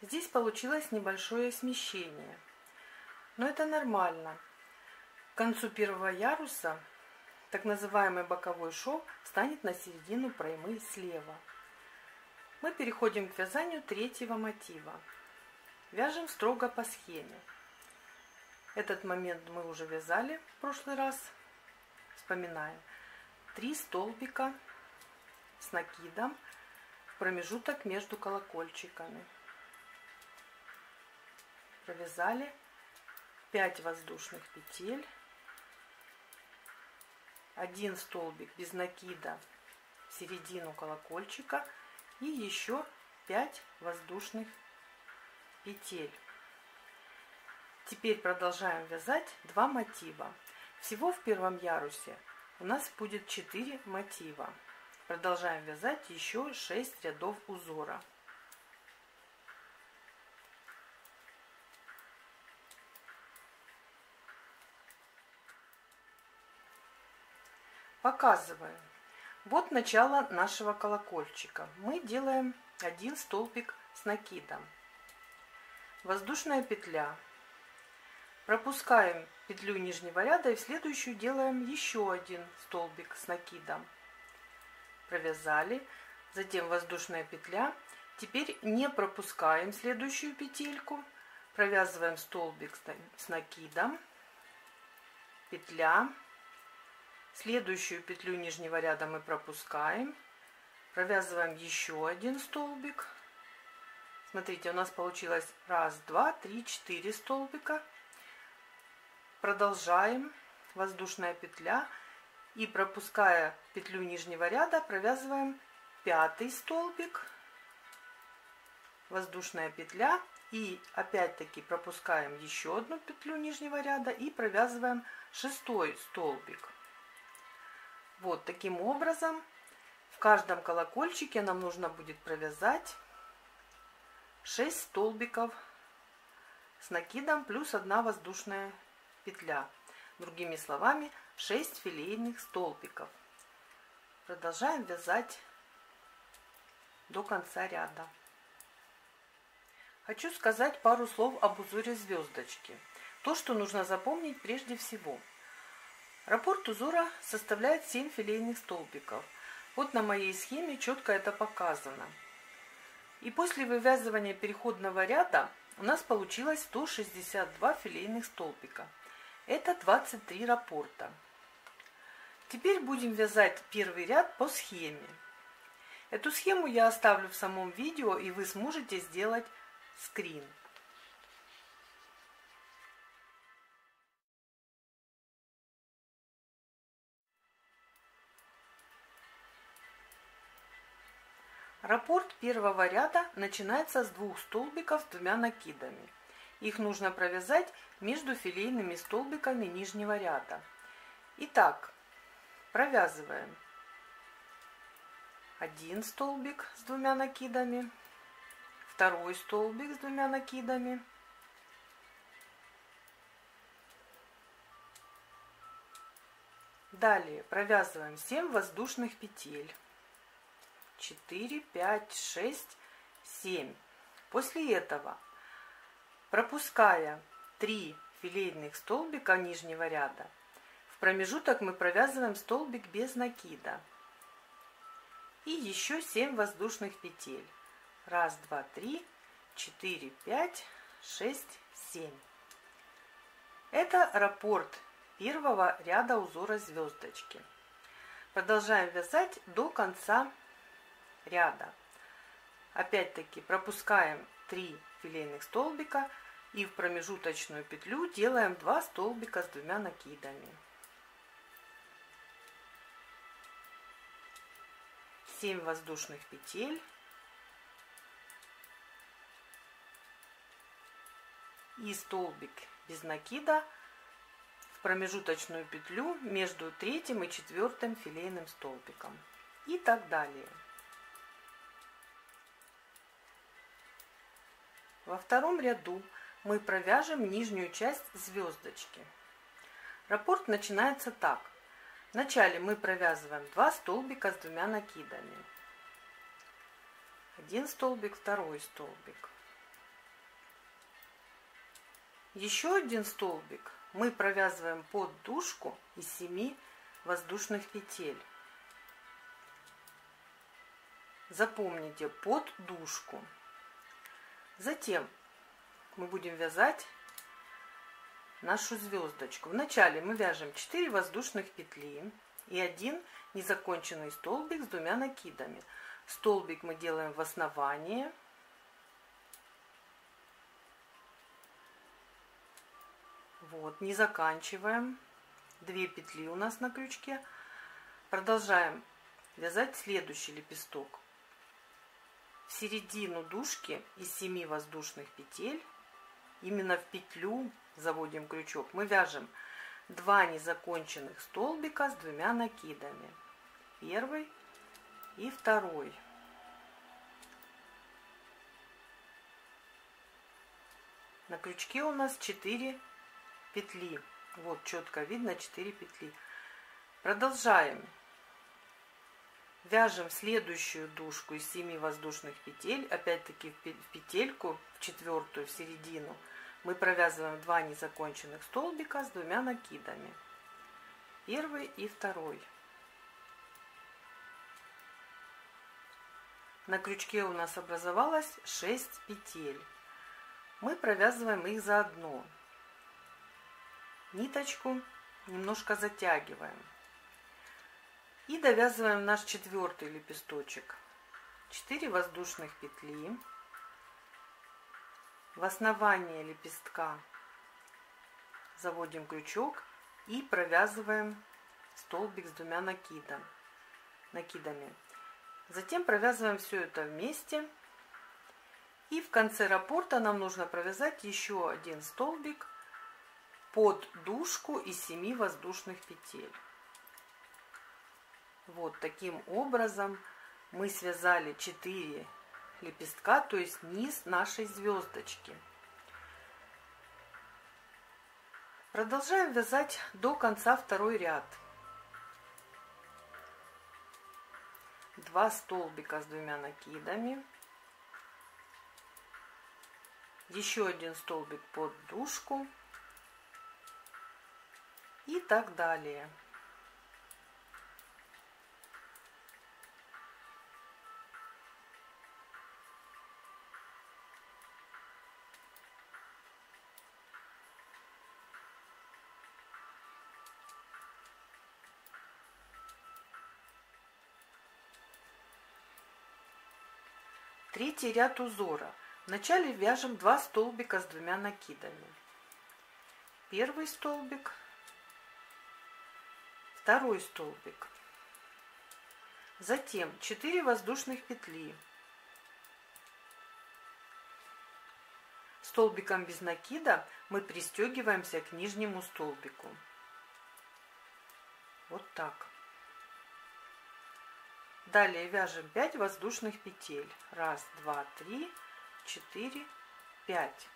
Здесь получилось небольшое смещение, но это нормально. К концу первого яруса так называемый боковой шов встанет на середину проймы слева. Мы переходим к вязанию третьего мотива. Вяжем строго по схеме. Этот момент мы уже вязали в прошлый раз. Вспоминаем. 3 столбика с накидом в промежуток между колокольчиками. Провязали 5 воздушных петель. 1 столбик без накида в середину колокольчика и еще 5 воздушных петель. Теперь продолжаем вязать 2 мотива. Всего в первом ярусе у нас будет 4 мотива. Продолжаем вязать еще 6 рядов узора. Показываю. Вот начало нашего колокольчика. Мы делаем 1 столбик с накидом. Воздушная петля. Пропускаем петлю нижнего ряда и в следующую делаем еще 1 столбик с накидом. Провязали. Затем воздушная петля. Теперь не пропускаем следующую петельку. Провязываем столбик с накидом. Петля. Следующую петлю нижнего ряда мы пропускаем, провязываем еще 1 столбик. Смотрите, у нас получилось 1, 2, 3, 4 столбика. Продолжаем, воздушная петля, и пропуская петлю нижнего ряда, провязываем 5 столбик, воздушная петля, и опять-таки пропускаем еще 1 петлю нижнего ряда и провязываем 6 столбик. Вот таким образом в каждом колокольчике нам нужно будет провязать 6 столбиков с накидом плюс 1 воздушная петля. Другими словами, 6 филейных столбиков. Продолжаем вязать до конца ряда. Хочу сказать пару слов об узоре звездочки. То, что нужно запомнить прежде всего. Раппорт узора составляет 7 филейных столбиков. Вот на моей схеме четко это показано. И после вывязывания переходного ряда у нас получилось 162 филейных столбика. Это 23 раппорта. Теперь будем вязать первый ряд по схеме. Эту схему я оставлю в самом видео, и вы сможете сделать скрин. Раппорт первого ряда начинается с 2 столбиков с 2 накидами. Их нужно провязать между филейными столбиками нижнего ряда. Итак, провязываем 1 столбик с 2 накидами, 2 столбик с 2 накидами, 7 воздушных петель. 4, 5, 6, 7. После этого, пропуская 3 филейных столбика нижнего ряда, в промежуток мы провязываем столбик без накида. И еще 7 воздушных петель. 1, 2, 3, 4, 5, 6, 7. Это раппорт первого ряда узора звездочки. Продолжаем вязать до конца ряда. Опять-таки пропускаем 3 филейных столбика и в промежуточную петлю делаем 2 столбика с 2 накидами. 7 воздушных петель и столбик без накида в промежуточную петлю между 3-м и 4-м филейным столбиком и так далее. Во втором ряду мы провяжем нижнюю часть звездочки. Раппорт начинается так. Вначале мы провязываем 2 столбика с двумя накидами. 1 столбик, 2 столбик. Еще 1 столбик мы провязываем под дужку из 7 воздушных петель. Запомните, под дужку. Затем мы будем вязать нашу звездочку. Вначале мы вяжем 4 воздушных петли и 1 незаконченный столбик с двумя накидами. Столбик мы делаем в основании. Вот, не заканчиваем. 2 петли у нас на крючке. Продолжаем вязать следующий лепесток. В середину дужки из 7 воздушных петель, именно в петлю заводим крючок, мы вяжем 2 незаконченных столбика с двумя накидами. Первый и второй. На крючке у нас 4 петли. Вот четко видно 4 петли. Продолжаем. Вяжем следующую дужку из 7 воздушных петель, опять-таки в петельку, в четвертую, в середину, мы провязываем 2 незаконченных столбика с двумя накидами. Первый и второй. На крючке у нас образовалось 6 петель. Мы провязываем их заодно. Ниточку немножко затягиваем. И довязываем наш 4-й лепесточек. 4 воздушных петли. В основание лепестка заводим крючок и провязываем столбик с двумя накидами. Затем провязываем все это вместе. И в конце раппорта нам нужно провязать еще 1 столбик под дужку из 7 воздушных петель. Вот таким образом мы связали 4 лепестка, то есть низ нашей звездочки. Продолжаем вязать до конца второй ряд. 2 столбика с двумя накидами. Еще 1 столбик под дужку. И так далее. Третий ряд узора. Вначале вяжем 2 столбика с двумя накидами. Первый столбик, второй столбик. Затем 4 воздушных петли. Столбиком без накида мы пристегиваемся к нижнему столбику. Вот так. Далее вяжем 5 воздушных петель. 1, 2, 3, 4, 5.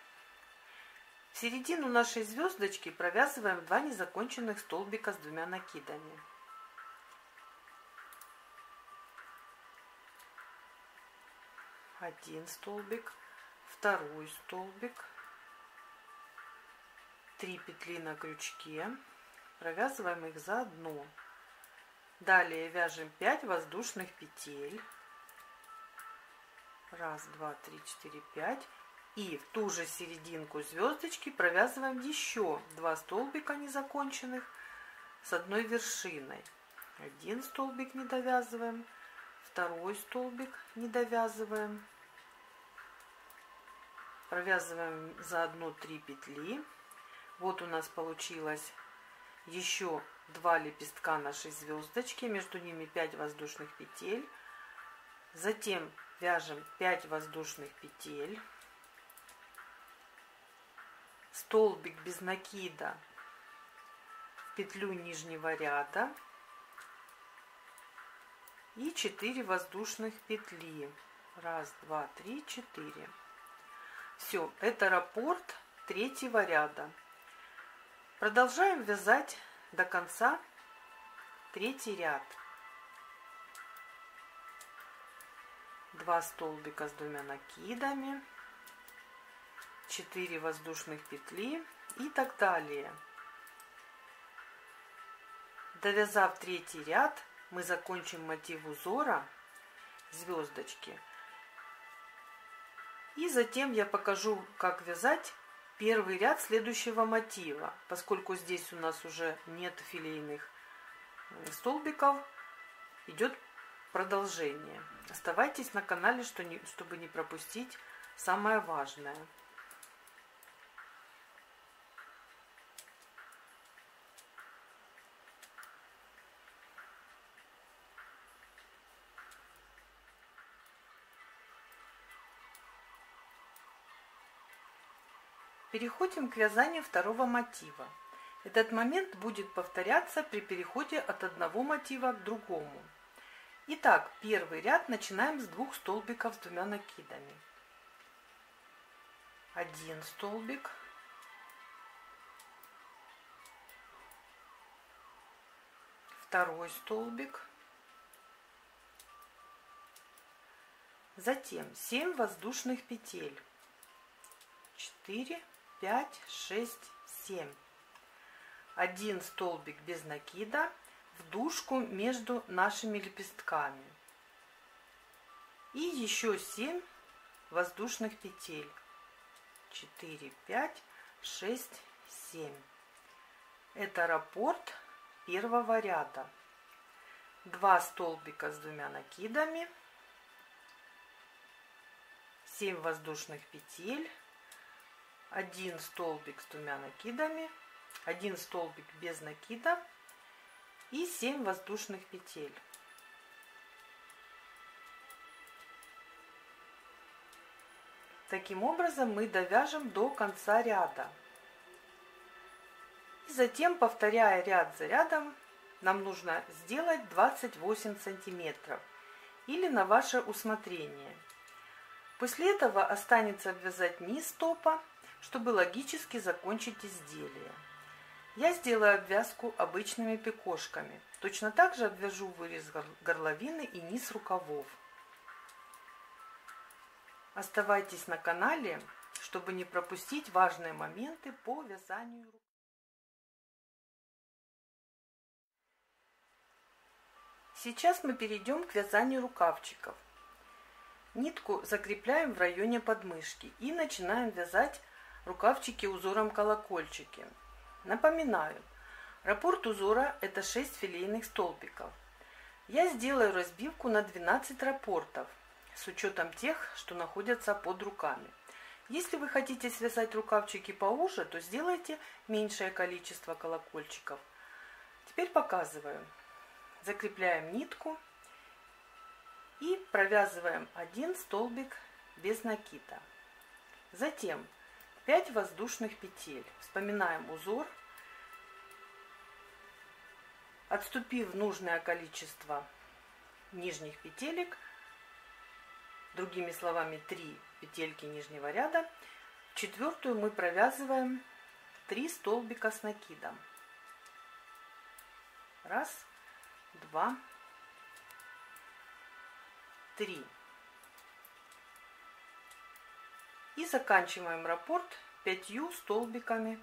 В середину нашей звездочки провязываем 2 незаконченных столбика с двумя накидами. Один столбик, второй столбик. 3 петли на крючке. Провязываем их заодно. Далее вяжем 5 воздушных петель. 1, 2, 3, 4, 5. И в ту же серединку звездочки провязываем еще 2 столбика незаконченных с одной вершиной. 1 столбик не довязываем, 2 столбик не довязываем. Провязываем заодно 3 петли. Вот у нас получилось еще 2 лепестка нашей звездочки, между ними 5 воздушных петель. Затем вяжем 5 воздушных петель. Столбик без накида в петлю нижнего ряда. И 4 воздушных петли. 1, 2, 3, 4. В Все, это раппорт третьего ряда. Продолжаем вязать до конца третий ряд. 2 столбика с двумя накидами, 4 воздушных петли и так далее. Довязав третий ряд, мы закончим мотив узора звездочки. И затем я покажу, как вязать первый ряд следующего мотива. Поскольку здесь у нас уже нет филейных столбиков, идет продолжение. Оставайтесь на канале, чтобы не пропустить самое важное. Переходим к вязанию второго мотива. Этот момент будет повторяться при переходе от одного мотива к другому. Итак, первый ряд начинаем с 2 столбиков с двумя накидами. 1 столбик, 2 столбик, затем 7 воздушных петель, 4, 5, 6, 7. 1 столбик без накида в дужку между нашими лепестками. И еще 7 воздушных петель. 4, 5, 6, 7. Это раппорт первого ряда. 2 столбика с двумя накидами. 7 воздушных петель. 1 столбик с двумя накидами, 1 столбик без накида и 7 воздушных петель. Таким образом мы довяжем до конца ряда. И затем, повторяя ряд за рядом, нам нужно сделать 28 сантиметров или на ваше усмотрение. После этого останется обвязать низ топа, чтобы логически закончить изделие. Я сделаю обвязку обычными пикошками. Точно так же обвяжу вырез горловины и низ рукавов. Оставайтесь на канале, чтобы не пропустить важные моменты по вязанию рукав. Сейчас мы перейдем к вязанию рукавчиков. Нитку закрепляем в районе подмышки и начинаем вязать рукавчики узором колокольчики. Напоминаю, раппорт узора это 6 филейных столбиков. Я сделаю разбивку на 12 раппортов с учетом тех, что находятся под руками. Если вы хотите связать рукавчики поуже, то сделайте меньшее количество колокольчиков. Теперь показываю. Закрепляем нитку и провязываем 1 столбик без накида. Затем 5 воздушных петель. Вспоминаем узор. Отступив нужное количество нижних петелек, другими словами 3 петельки нижнего ряда, в 4-ю мы провязываем 3 столбика с накидом. 1, 2, 3. И заканчиваем раппорт 5 столбиками,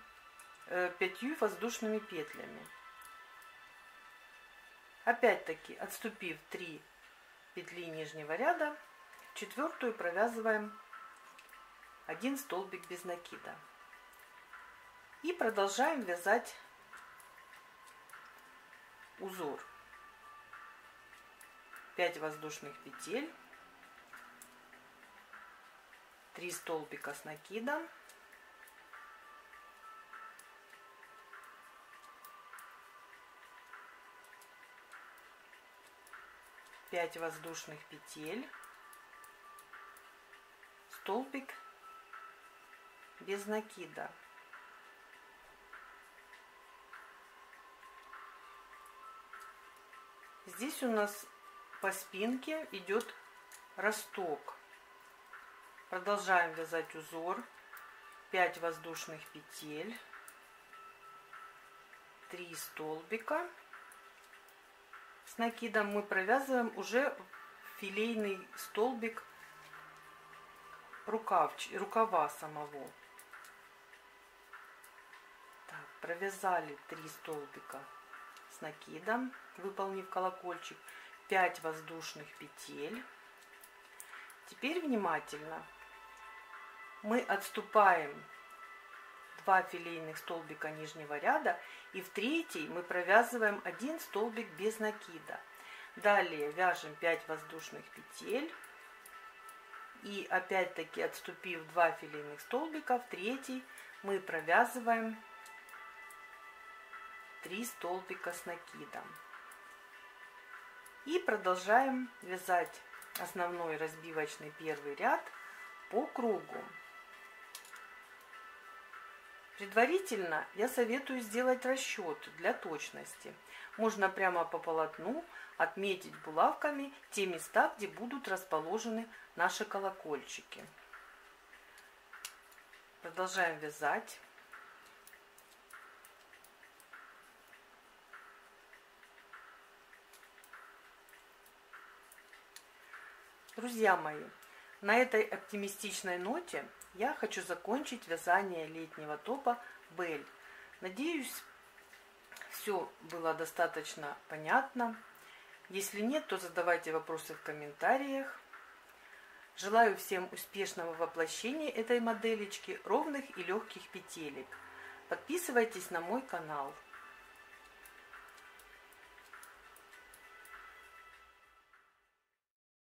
5 воздушными петлями. Опять-таки, отступив 3 петли нижнего ряда, в 4-ю провязываем 1 столбик без накида. И продолжаем вязать узор. 5 воздушных петель, 3 столбика с накидом, 5 воздушных петель, столбик без накида. Здесь у нас по спинке идет росток. Продолжаем вязать узор. 5 воздушных петель, 3 столбика. С накидом мы провязываем уже филейный столбик рукава самого. Так, провязали 3 столбика с накидом, выполнив колокольчик, 5 воздушных петель. Теперь внимательно мы отступаем 2 филейных столбика нижнего ряда, и в третий мы провязываем 1 столбик без накида. Далее вяжем 5 воздушных петель и опять-таки, отступив 2 филейных столбика, в третий мы провязываем 3 столбика с накидом. И продолжаем вязать основной разбивочный первый ряд по кругу. Предварительно я советую сделать расчет для точности. Можно прямо по полотну отметить булавками те места, где будут расположены наши колокольчики. Продолжаем вязать. Друзья мои, на этой оптимистичной ноте я хочу закончить вязание летнего топа Belle. Надеюсь, все было достаточно понятно. Если нет, то задавайте вопросы в комментариях. Желаю всем успешного воплощения этой моделечки, ровных и легких петелек. Подписывайтесь на мой канал.